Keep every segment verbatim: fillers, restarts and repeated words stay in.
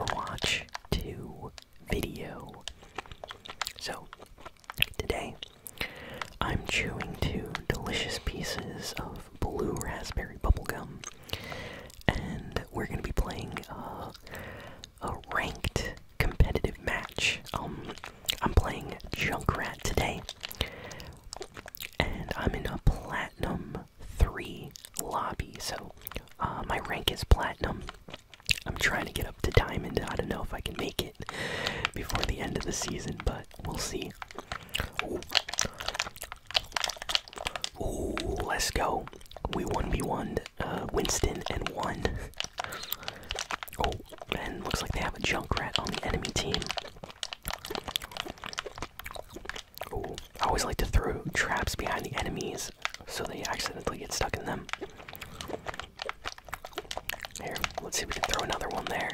Overwatch two video. So, today, I'm chewing two delicious pieces of blue raspberry bubblegum, and we're gonna be playing uh, a ranked competitive match. Um, I'm playing Junkrat today, and I'm in a Platinum three lobby, so uh, my rank is Platinum. I'm trying to get up to Diamond. I don't know if I can make it before the end of the season, but we'll see. Ooh, Ooh let's go. We one v one uh, Winston and one. Oh, and looks like they have a Junkrat on the enemy team. Ooh, I always like to throw traps behind the enemies so they accidentally get stuck in them. Here, let's see if we can throw another one there.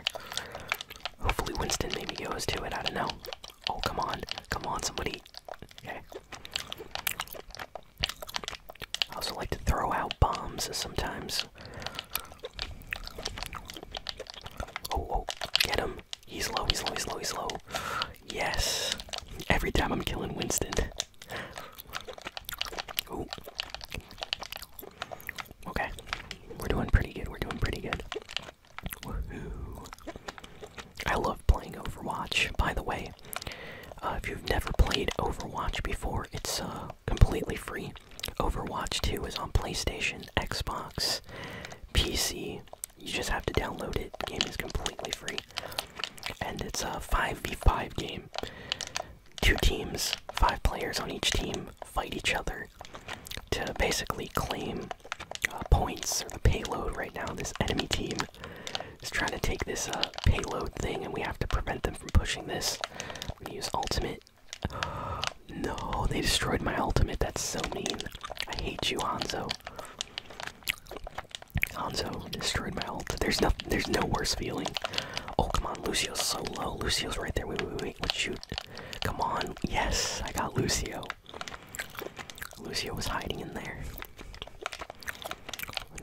Hopefully Winston maybe goes to it, I don't know. Oh, come on. Come on, somebody. Okay. I also like to throw out bombs sometimes. Oh, oh, get him. He's low, he's low, he's low, he's low. Yes. Every time I'm killing Winston. Ooh. Okay. We're doing pretty good, we're doing pretty good. Woohoo. I love playing Overwatch, by the way. Uh, if you've never played Overwatch before, it's uh, completely free. Overwatch two is on PlayStation, Xbox, P C. You just have to download it. The game is completely free. And it's a five v five game. Two teams, five players on each team, fight each other to basically claim Uh, points, or the payload. Right now this enemy team is trying to take this uh, payload thing, and we have to prevent them from pushing this. I'm gonna use ultimate. No, they destroyed my ultimate. That's so mean. I hate you, Hanzo. Hanzo destroyed my ult. There's nothing, there's no worse feeling. Oh, come on, Lucio's so low. Lucio's right there. Wait, wait, wait, let's shoot. Come on, yes, I got Lucio. Lucio was hiding in there.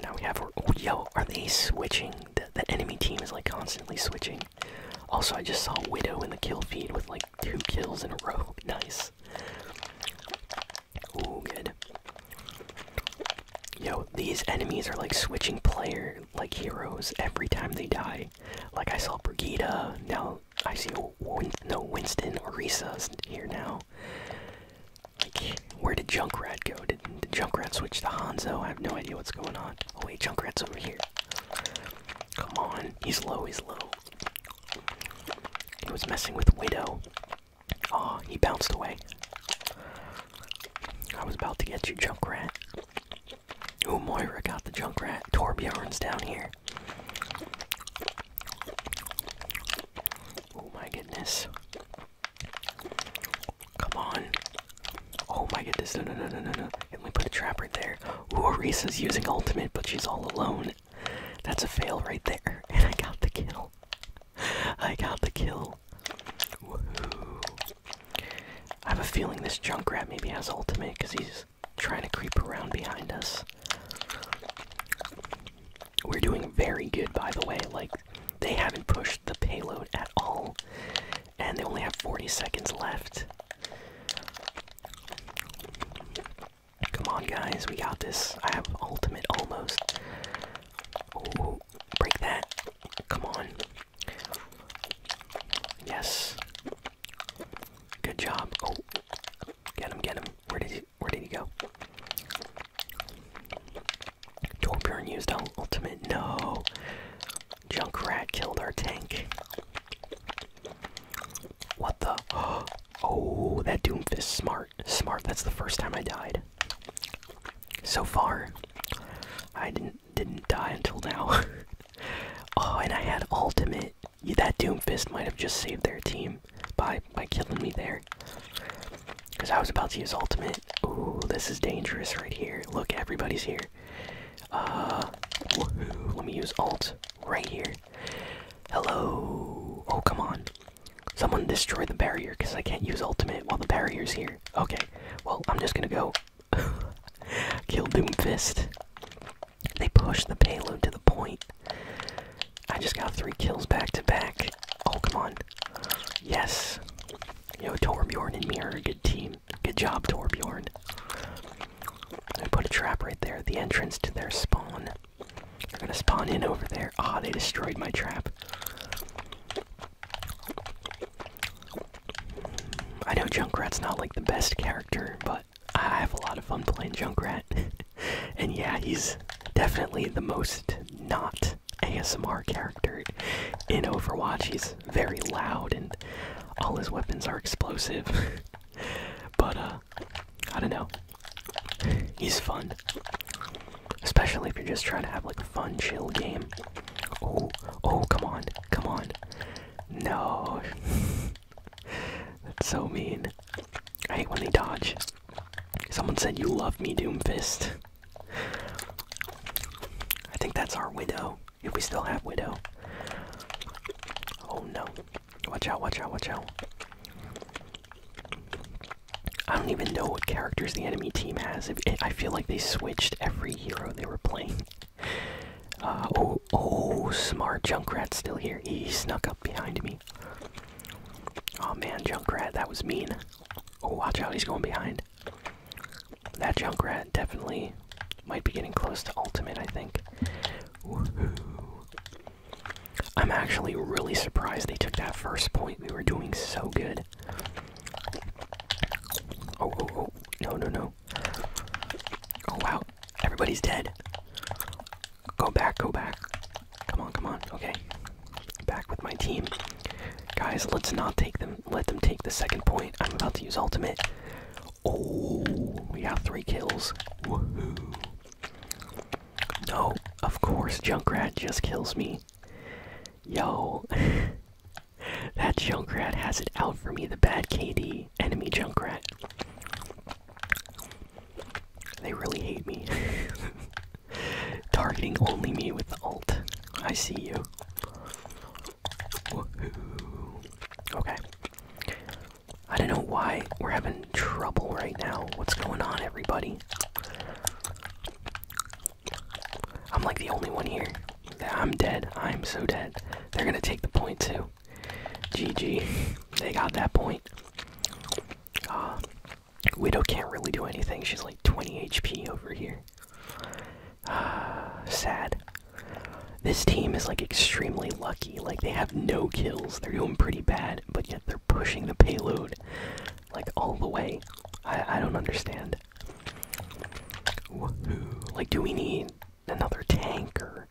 Now we have our, oh yo, are they switching? The, the enemy team is like constantly switching. Also, I just saw Widow in the kill feed with like two kills in a row. Nice. Ooh, good. Yo, these enemies are like switching player, like heroes every time they die. Like I saw Brigitte, now I see no, no Winston, Orisa's here now. Like, where did Junkrat go? Did, did Junkrat switch to Hanzo? I have no idea what's going on. Oh wait, Junkrat's over here. Come on, he's low, he's low. He was messing with Widow. Aw, oh, he bounced away. I was about to get you, Junkrat. Ooh, Moira got the Junkrat. Torbjorn's down here. Oh my goodness. Come on. Oh my goodness, no, no, no, no, no, no. And we put a trap right there. Ooh, Orisa's using ultimate, but she's all alone. That's a fail right there. And I got the kill. I got the kill. Woohoo. I have a feeling this Junkrat maybe has ultimate, because he's trying to creep around behind us. We're doing very good, by the way. Like, they haven't pushed the payload at all. And they only have forty seconds left. Come on, guys, we got this. I have ultimate almost. Oh, break that. Come on. Yes. Good job. Oh, get him, get him. Where did he, where did he go? Torbjorn used ultimate. No. Junkrat killed our tank. What the? Oh, that Doomfist. Smart. Smart. That's the first time I died. So far, I didn't didn't die until now. Oh, and I had ultimate. Yeah, that Doomfist might have just saved their team by by killing me there, because I was about to use ultimate. Ooh, this is dangerous right here. Look, everybody's here. Uh, woohoo. Let me use ult right here. Hello. Oh, come on. Someone destroy the barrier, because I can't use ultimate while the barrier's here. Okay. Well, I'm just gonna go. Kill Doomfist. They pushed the payload to the point. I just got three kills back to back. Oh, come on. Yes. Yo, Torbjorn and Mirror, good team. Good job, Torbjorn. I put a trap right there, the entrance to their spawn. They're gonna spawn in over there. Ah, they destroyed my trap. I know Junkrat's not like the best character, but I have a lot of fun playing Junkrat. And yeah, he's definitely the most not A S M R character in Overwatch. He's very loud and all his weapons are explosive. But uh, I don't know. He's fun. Especially if you're just trying to have like a fun, chill game. Oh, oh, come on, come on. No. That's so mean. I hate when they dodge. Someone said you love me, Doomfist. I think that's our Widow, if we still have Widow. Oh no. Watch out, watch out, watch out. I don't even know what characters the enemy team has. I feel like they switched every hero they were playing. Uh, oh, oh, smart. Junkrat's still here. He snuck up behind me. Oh man, Junkrat, that was mean. Oh, watch out, he's going behind. That Junkrat definitely might be getting close to ultimate, I think. Woohoo. I'm actually really surprised they took that first point. We were doing so good. Oh, oh, oh, no, no, no. Oh, wow, everybody's dead. Go back, go back. Come on, come on, okay. Back with my team. Guys, let's not take them, let them take the second point. I'm about to use ultimate. Oh, we got three kills. Woohoo. No, of course, Junkrat just kills me. Yo. That Junkrat has it out for me, the bad K D, enemy Junkrat. They really hate me. Targeting only me with the ult. I see you. Woohoo. Okay. I don't know why we're having trouble right now. What's going on, everybody? I'm like the only one here. I'm dead. I'm so dead. They're gonna take the point too. G G. They got that point. Uh, Widow can't really do anything. She's like twenty H P over here. Uh, sad. This team is like extremely lucky. Like they have no kills. They're doing pretty bad, but yet they're pushing the payload like all the way. I, I don't understand. Woohoo. Like do we need another tank or?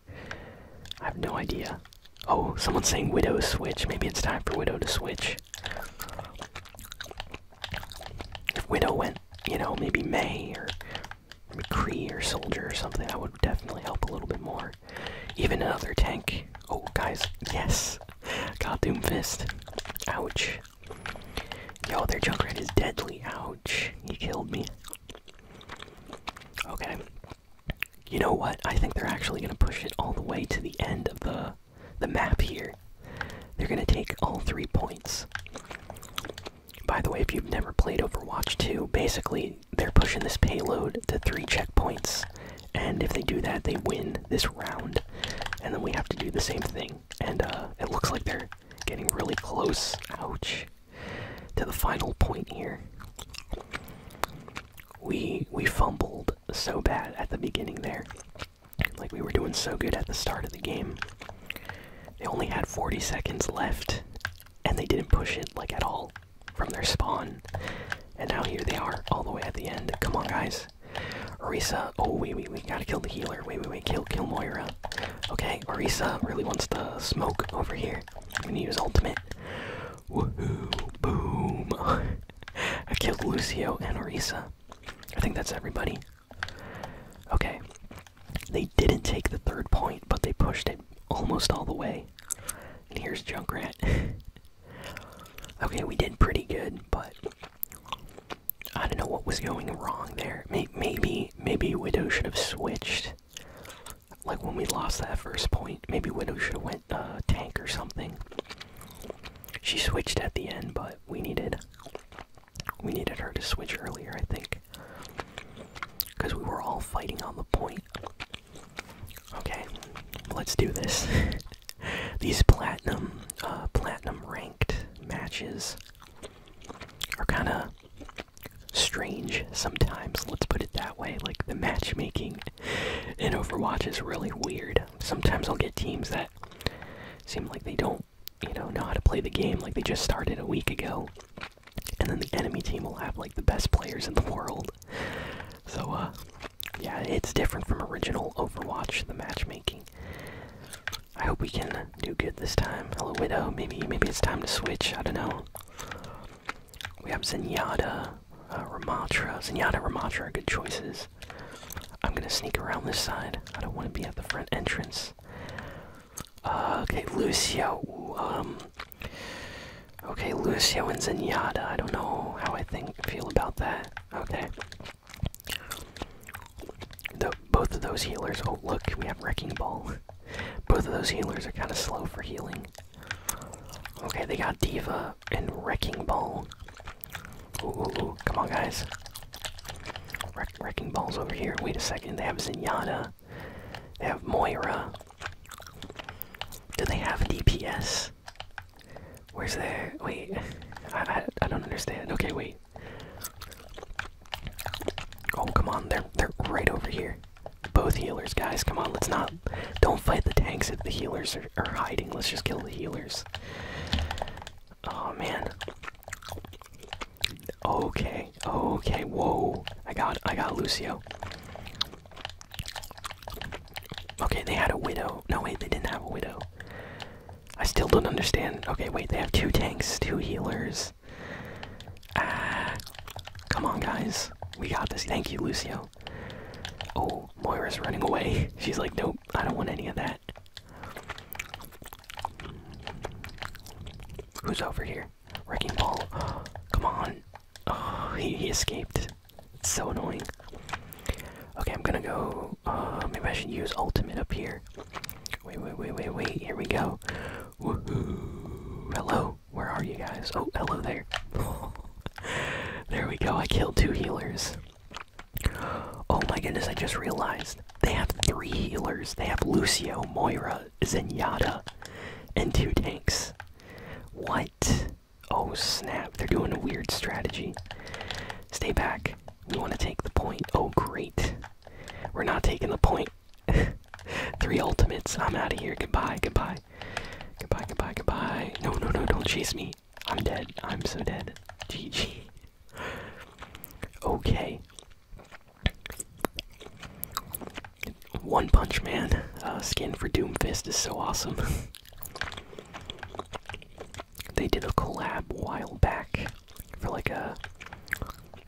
I have no idea. Oh, someone's saying Widow switch. Maybe it's time for Widow to switch. If Widow went, you know, maybe May or McCree or Soldier or something, that would definitely help a little bit more. Even another tank. Oh, guys, yes. Got Doomfist. Ouch. Yo, their Junkrat is deadly. Ouch. He killed me. Okay. You know what? I think they're actually going to push it all the way to the end of the... the map here. They're gonna take all three points. By the way, if you've never played Overwatch two, basically they're pushing this payload to three checkpoints, and if they do that they win this round, and then we have to do the same thing. And uh, it looks like they're getting really close, ouch, to the final point here. We, we fumbled so bad at the beginning there. Like we were doing so good at the start of the game. They only had forty seconds left, and they didn't push it, like, at all from their spawn. And now here they are, all the way at the end. Come on, guys. Orisa, oh, wait, wait, we gotta kill the healer. Wait, wait, wait, kill, kill Moira. Okay, Orisa really wants the smoke over here. I'm gonna use ultimate. Woohoo, boom. I killed Lucio and Orisa. I think that's everybody. Okay. They didn't take the third point, but they pushed it almost all the way. And here's Junkrat. Okay, we did pretty good, but I don't know what was going wrong there. Maybe, maybe Widow should have switched. Like when we lost that first point, maybe Widow should have went uh, tank or something. She switched at the end, but we needed, we needed her to switch earlier, I think. Because we were all fighting on the point. Okay. Let's do this. These platinum, uh, platinum cringe sometimes, let's put it that way. Like, the matchmaking in Overwatch is really weird. Sometimes I'll get teams that seem like they don't, you know, know how to play the game, like they just started a week ago, and then the enemy team will have, like, the best players in the world. So, uh, yeah, it's different from original Overwatch, the matchmaking. I hope we can do good this time. Hello, Widow. Maybe, maybe it's time to switch. I don't know. We have Zenyatta, uh, Ramatra. Zenyatta, Ramatra are good choices. I'm gonna sneak around this side. I don't want to be at the front entrance. Uh, okay, Lucio. Um, okay, Lucio and Zenyatta. I don't know how I think feel about that. Okay. The, both of those healers. Oh, look, we have Wrecking Ball. Both of those healers are kind of slow for healing. Okay, they got D.Va and Wrecking Ball. Ooh, ooh, ooh. Come on, guys. Wreck Wrecking Ball's over here. Wait a second. They have Zenyatta. They have Moira. Do they have a D P S? Where's their... Wait. I, I, I don't understand. Okay, wait. Oh, come on. They're, they're right over here. Both healers, guys. Come on, let's not... Don't fight the tanks if the healers are, are hiding. Let's just kill the healers. Oh, man. Okay, okay, whoa. I got, I got Lucio. Okay, they had a Widow. No, wait, they didn't have a Widow. I still don't understand. Okay, wait, they have two tanks, two healers. Ah, come on, guys. We got this. Thank you, Lucio. Oh, Moira's running away. She's like, nope, I don't want any of that. Who's over here? Wrecking Ball. Oh, come on. Oh, he, he escaped. It's so annoying. Okay, I'm gonna go... Uh, maybe I should use ultimate up here. Wait, wait, wait, wait, wait. Here we go. Woohoo. Hello. Where are you guys? Oh, hello there. There we go. I killed two healers. Oh my goodness, I just realized they have three healers. They have Lucio, Moira, Zenyatta, and two tanks. What? Oh snap, they're doing a weird strategy. Stay back. We want to take the point. Oh great. We're not taking the point. Three ultimates. I'm out of here. Goodbye, goodbye. Goodbye, goodbye, goodbye. No, no, no, don't chase me. I'm dead. I'm so dead. G G. Okay. One Punch Man uh, skin for Doomfist is so awesome. They did a collab a while back for like a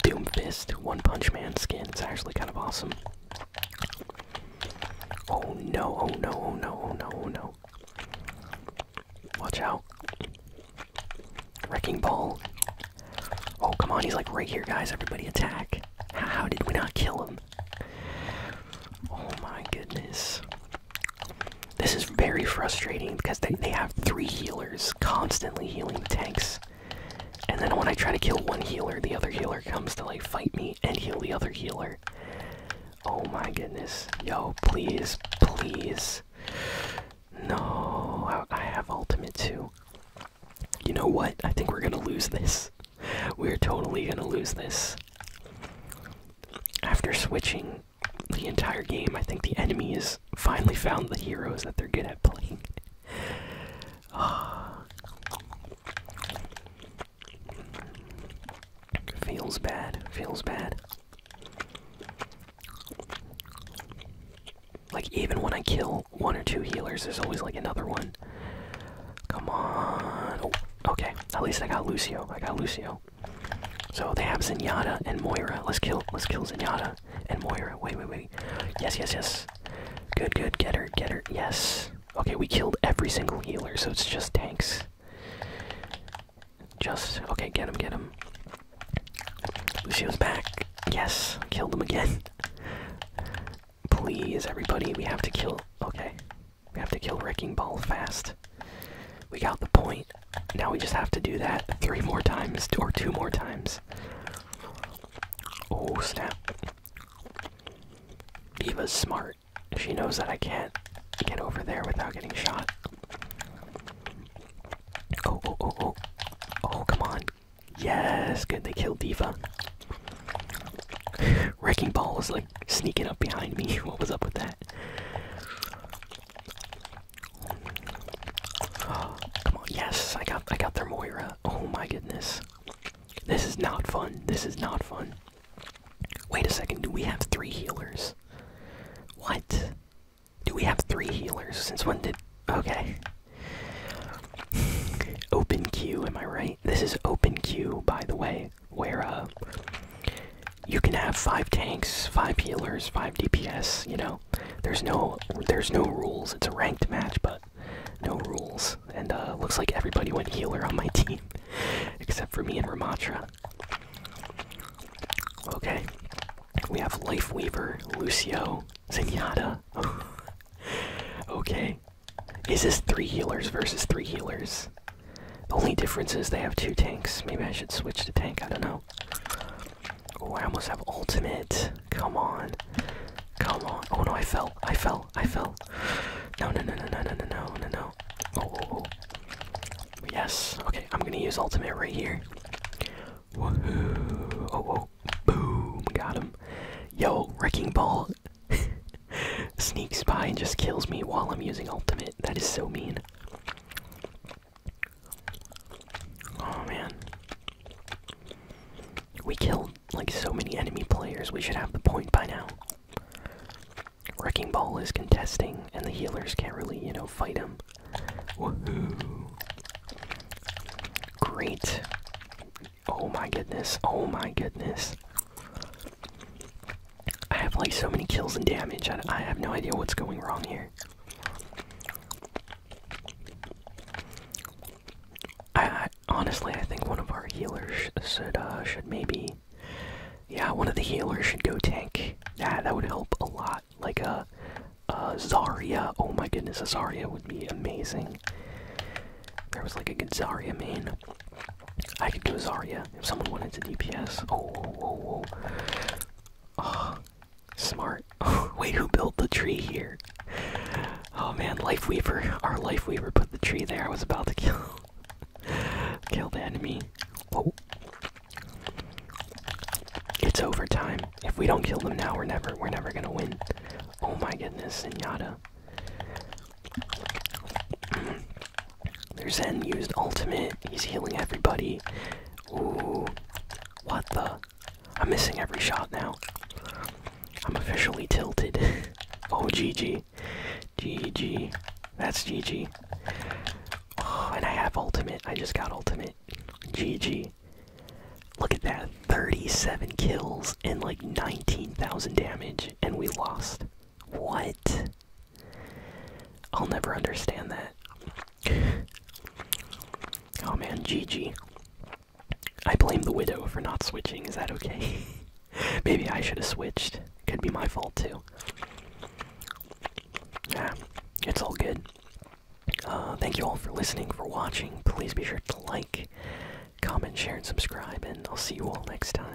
Doomfist One Punch Man skin. It's actually kind of awesome. Oh no, oh no, oh no, oh no, oh no. Watch out. Wrecking Ball. Oh, come on, he's like right here, guys. Everybody attack. How did we not kill him? Oh my goodness. This is very frustrating because they, they have three healers constantly healing the tanks. And then when I try to kill one healer, the other healer comes to like fight me and heal the other healer. Oh my goodness. Yo, please, please. No, I have ultimate too. You know what? I think we're gonna lose this. We're totally gonna lose this. After switching the entire game, I think the enemy has finally found the heroes that they're good at playing. Oh. Feels bad, feels bad. Like, even when I kill one or two healers, there's always, like, another one. Come on. Oh, okay, at least I got Lucio. I got Lucio. So they have Zenyatta and Moira. Let's kill, let's kill Zenyatta and Moira. Wait, wait, wait. Yes, yes, yes. Good, good. Get her, get her. Yes. Okay, we killed every single healer, so it's just tanks. Just, okay, get him, get him. Lucio's back. Yes, killed him again. Please, everybody, we have to kill, okay. We have to kill Wrecking Ball fast. We got the point. Now we just have to do that three more times, or two more times. Oh, snap. D.Va's smart. She knows that I can't get over there without getting shot. Oh, oh, oh, oh. Oh, come on. Yes, good, they killed D.Va. fuck? Wrecking Ball was like sneaking up behind me. What was up with that? Oh, come on, yes, I got I got their Moira. Oh my goodness. This is not fun. This is not fun. Wait a second, do we have three healers? What? Do we have three healers? Since when did... Okay. Open queue, am I right? This is open queue, by the way, where, uh... you can have five tanks, five healers, five D P S, you know? There's no... There's no rules. It's a ranked match, but no rules. And, uh, looks like everybody went healer on my team. Except for me and Ramatra. Okay. We have Lifeweaver, Lucio, Zenyatta. Okay. Is this three healers versus three healers? The only difference is they have two tanks. Maybe I should switch to tank, I don't know. Oh, I almost have ultimate. Come on. Come on. Oh no, I fell. I fell. I fell. No, no, no, no, no, no, no, no, no. Oh, oh, oh. Yes. Okay, I'm gonna use ultimate right here. Woohoo. Oh, oh. Boom. Got him. Yo, Wrecking Ball sneaks by and just kills me while I'm using ultimate. That is so mean. Oh man. We killed like so many enemy players, we should have the point by now. Wrecking Ball is contesting and the healers can't really, you know, fight him. Woohoo. Great. Oh my goodness. Oh my goodness. I have like so many kills and damage. I, I have no idea what's going wrong here. I, I honestly, I think one of our healers should uh, should maybe, yeah, one of the healers should go tank. Yeah, that would help a lot. Like a, a Zarya. Oh my goodness, a Zarya would be amazing. There was like a good Zarya main. I could go Zarya if someone wanted to D P S. Oh, oh, oh, oh. Oh, smart. Oh, wait, who built the tree here? Oh man, Lifeweaver. Our Lifeweaver put the tree there. I was about to kill kill the enemy. Whoa. It's overtime. If we don't kill them now, we're never we're never gonna win. Oh my goodness, Zenyatta. Their Zen used ultimate. He's healing everybody. Ooh. What the? I'm missing every shot now. I'm officially tilted. Oh, G G. G G. That's G G. Oh, and I have ultimate. I just got ultimate. G G. Look at that. thirty-seven kills and like nineteen thousand damage. And we lost. What? I'll never understand that. Oh man, G G. I blame the Widow for not switching. Is that okay? Maybe I should have switched. Could be my fault too. Yeah, it's all good. Uh, thank you all for listening, for watching. Please be sure to like, comment, share, and subscribe, and I'll see you all next time.